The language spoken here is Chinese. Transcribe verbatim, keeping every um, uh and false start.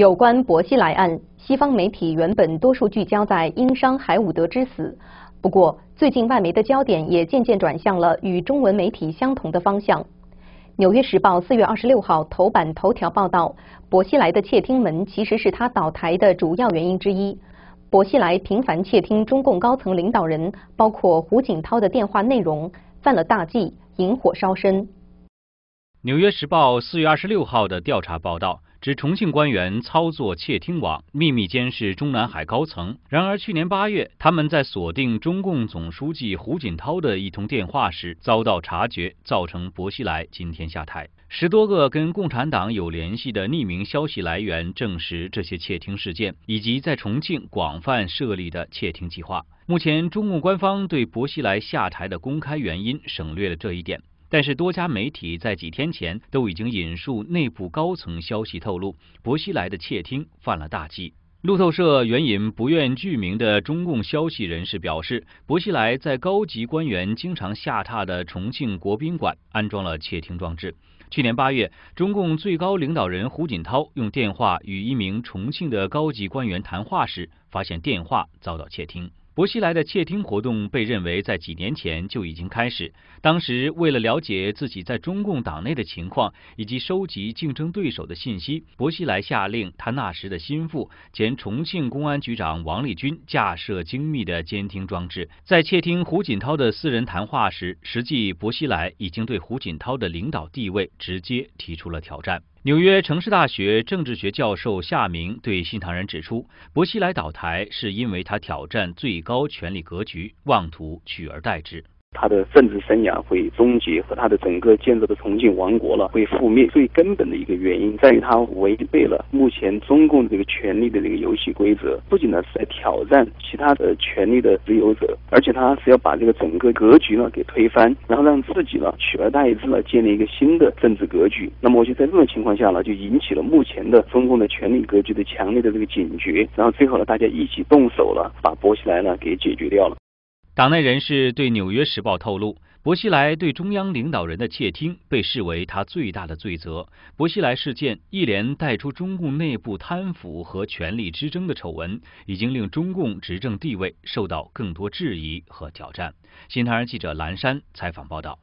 有关薄熙来案，西方媒体原本多数聚焦在英商海伍德之死，不过最近外媒的焦点也渐渐转向了与中文媒体相同的方向。《纽约时报》四月二十六号头版头条报道，薄熙来的窃听门其实是他倒台的主要原因之一。薄熙来频繁窃听中共高层领导人，包括胡锦涛的电话内容，犯了大忌，引火烧身。《纽约时报》四月二十六号的调查报道。 指重庆官员操作窃听网，秘密监视中南海高层。然而，去年八月，他们在锁定中共总书记胡锦涛的一通电话时遭到察觉，造成薄熙来今天下台。十多个跟共产党有联系的匿名消息来源证实这些窃听事件，以及在重庆广泛设立的窃听计划。目前，中共官方对薄熙来下台的公开原因省略了这一点。 但是多家媒体在几天前都已经引述内部高层消息透露，薄熙来的窃听犯了大忌。路透社援引不愿具名的中共消息人士表示，薄熙来在高级官员经常下榻的重庆国宾馆安装了窃听装置。去年八月，中共最高领导人胡锦涛用电话与一名重庆的高级官员谈话时，发现电话遭到窃听。 薄熙来的窃听活动被认为在几年前就已经开始。当时为了了解自己在中共党内的情况，以及收集竞争对手的信息，薄熙来下令他那时的心腹前重庆公安局长王立军架设精密的监听装置，在窃听胡锦涛的私人谈话时，实际薄熙来已经对胡锦涛的领导地位直接提出了挑战。 纽约城市大学政治学教授夏明对新唐人指出，薄熙来倒台是因为他挑战最高权力格局，妄图取而代之。他的政治生涯会终结，和他的整个建设的重庆王国了会覆灭。最根本的一个原因在于他违背了目前中共这个权力的这个游戏规则，不仅呢是在挑战其他的权力的持有者，而且他是要把这个整个格局呢给推翻，然后让自己呢取而代之呢建立一个新的政治格局。那么我就在这种情况下呢，就引起了目前的中共的权力格局的强烈的这个警觉，然后最后呢大家一起动手了，把薄熙来呢给解决掉了。 党内人士对《纽约时报》透露，薄熙来对中央领导人的窃听被视为他最大的罪责。薄熙来事件一连带出中共内部贪腐和权力之争的丑闻，已经令中共执政地位受到更多质疑和挑战。新唐人记者蓝山采访报道。